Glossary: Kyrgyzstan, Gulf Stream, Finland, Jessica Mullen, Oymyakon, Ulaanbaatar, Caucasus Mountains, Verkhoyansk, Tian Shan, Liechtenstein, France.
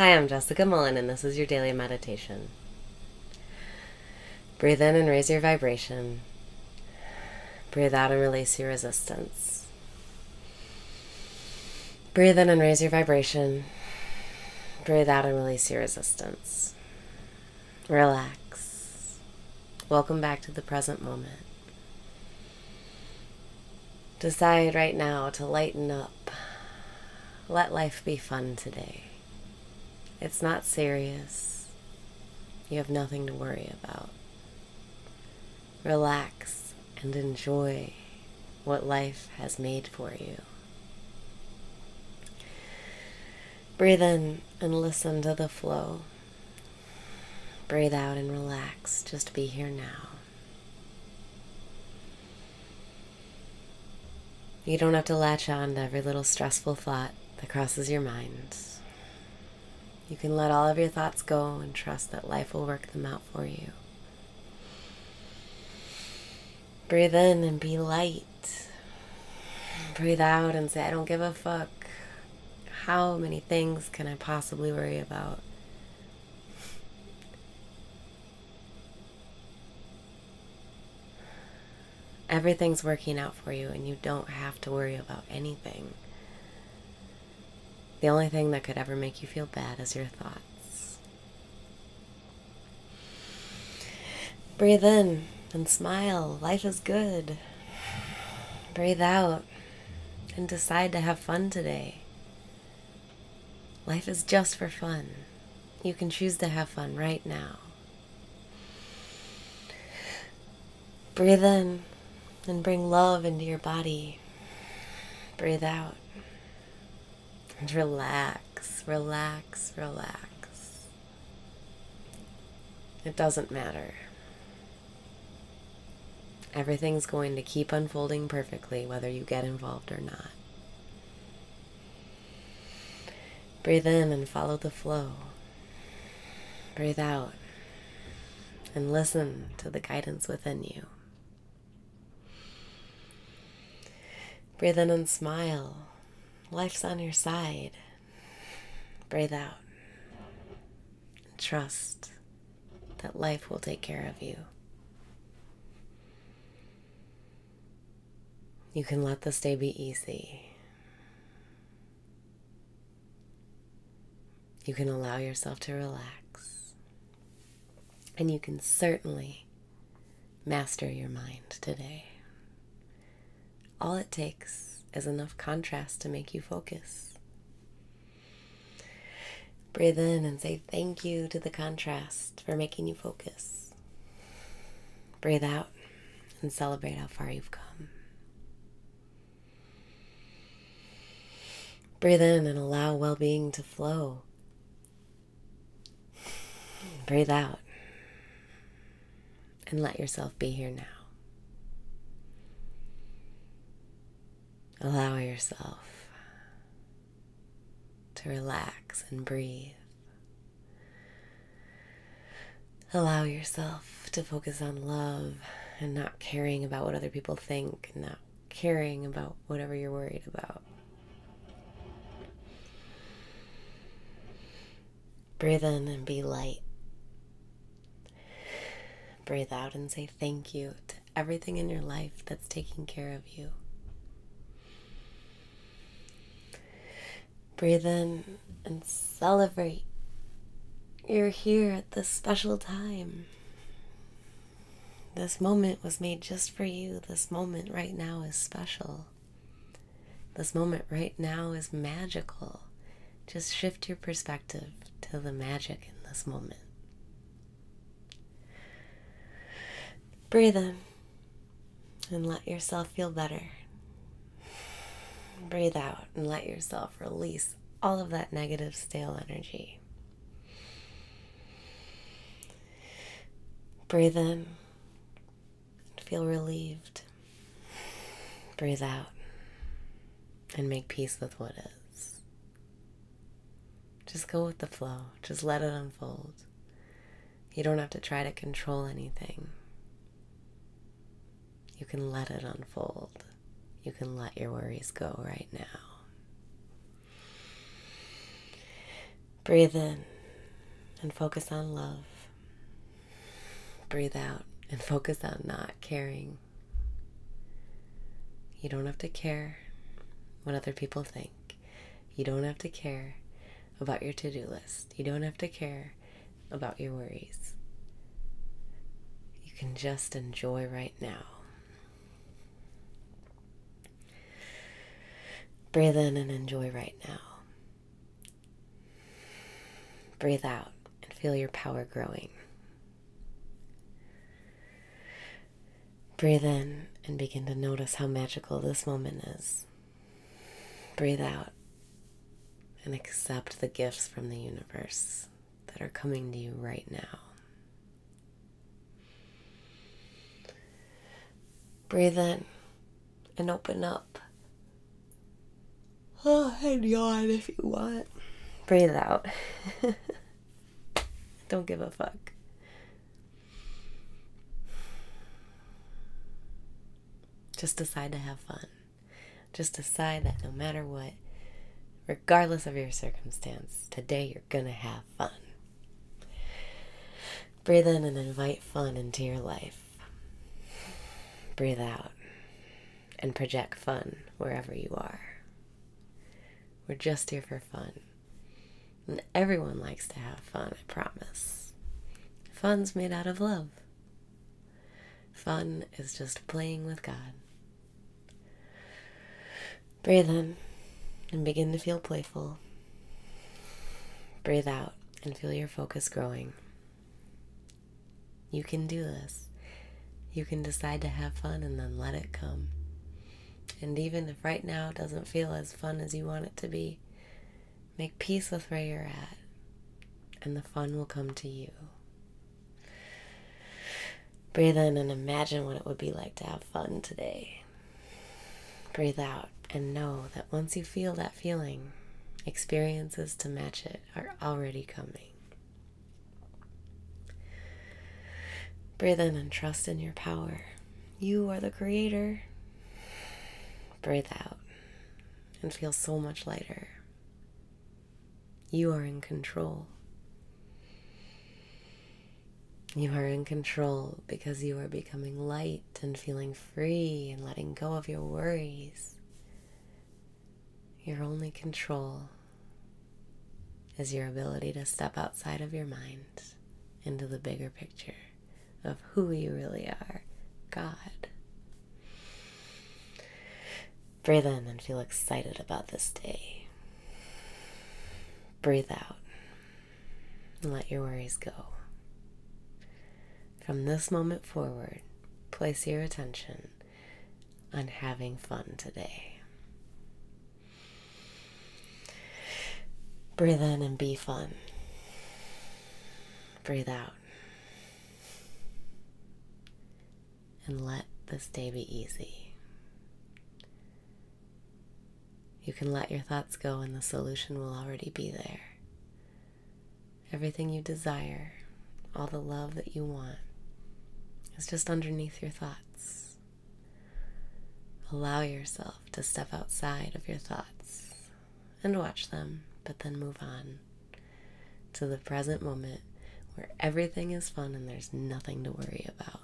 Hi, I'm Jessica Mullen, and this is your daily meditation. Breathe in and raise your vibration. Breathe out and release your resistance. Breathe in and raise your vibration. Breathe out and release your resistance. Relax. Welcome back to the present moment. Decide right now to lighten up. Let life be fun today. It's not serious. You have nothing to worry about. Relax and enjoy what life has made for you. Breathe in and listen to the flow. Breathe out and relax. Just be here now. You don't have to latch on to every little stressful thought that crosses your mind. You can let all of your thoughts go and trust that life will work them out for you. Breathe in and be light. Breathe out and say, I don't give a fuck. How many things can I possibly worry about? Everything's working out for you and you don't have to worry about anything. The only thing that could ever make you feel bad is your thoughts. Breathe in and smile. Life is good. Breathe out and decide to have fun today. Life is just for fun. You can choose to have fun right now. Breathe in and bring love into your body. Breathe out. And relax, relax, relax. It doesn't matter. Everything's going to keep unfolding perfectly, whether you get involved or not. Breathe in and follow the flow. Breathe out and listen to the guidance within you. Breathe in and smile. Life's on your side. Breathe out. Trust that life will take care of you. You can let this day be easy. You can allow yourself to relax. And you can certainly master your mind today. All it takes is enough contrast to make you focus. Breathe in and say thank you to the contrast for making you focus. Breathe out and celebrate how far you've come. Breathe in and allow well-being to flow. Breathe out and let yourself be here now. Allow yourself to relax and breathe. Allow yourself to focus on love and not caring about what other people think, and not caring about whatever you're worried about. Breathe in and be light. Breathe out and say thank you to everything in your life that's taking care of you. Breathe in and celebrate. You're here at this special time. This moment was made just for you. This moment right now is special. This moment right now is magical. Just shift your perspective to the magic in this moment. Breathe in and let yourself feel better. Breathe out and let yourself release all of that negative, stale energy. Breathe in and feel relieved. Breathe out and make peace with what is. Just go with the flow. Just let it unfold. You don't have to try to control anything. You can let it unfold. You can let your worries go right now. Breathe in and focus on love. Breathe out and focus on not caring. You don't have to care what other people think. You don't have to care about your to-do list. You don't have to care about your worries. You can just enjoy right now. Breathe in and enjoy right now. Breathe out and feel your power growing. Breathe in and begin to notice how magical this moment is. Breathe out and accept the gifts from the universe that are coming to you right now. Breathe in and open up. Oh, and yawn if you want. Breathe out. Don't give a fuck. Just decide to have fun. Just decide that no matter what, regardless of your circumstance, today you're gonna have fun. Breathe in and invite fun into your life. Breathe out and project fun wherever you are. We're just here for fun. And everyone likes to have fun, I promise. Fun's made out of love. Fun is just playing with God. Breathe in and begin to feel playful. Breathe out and feel your focus growing. You can do this. You can decide to have fun and then let it come. And even if right now it doesn't feel as fun as you want it to be, make peace with where you're at, and the fun will come to you. Breathe in and imagine what it would be like to have fun today. Breathe out and know that once you feel that feeling, experiences to match it are already coming. Breathe in and trust in your power. You are the creator. Breathe out and feel so much lighter. You are in control. You are in control because you are becoming light and feeling free and letting go of your worries. Your only control is your ability to step outside of your mind into the bigger picture of who you really are, God. Breathe in and feel excited about this day. Breathe out and let your worries go. From this moment forward, place your attention on having fun today. Breathe in and be fun. Breathe out and let this day be easy. You can let your thoughts go and the solution will already be there. Everything you desire, all the love that you want, is just underneath your thoughts. Allow yourself to step outside of your thoughts and watch them, but then move on to the present moment where everything is fun and there's nothing to worry about.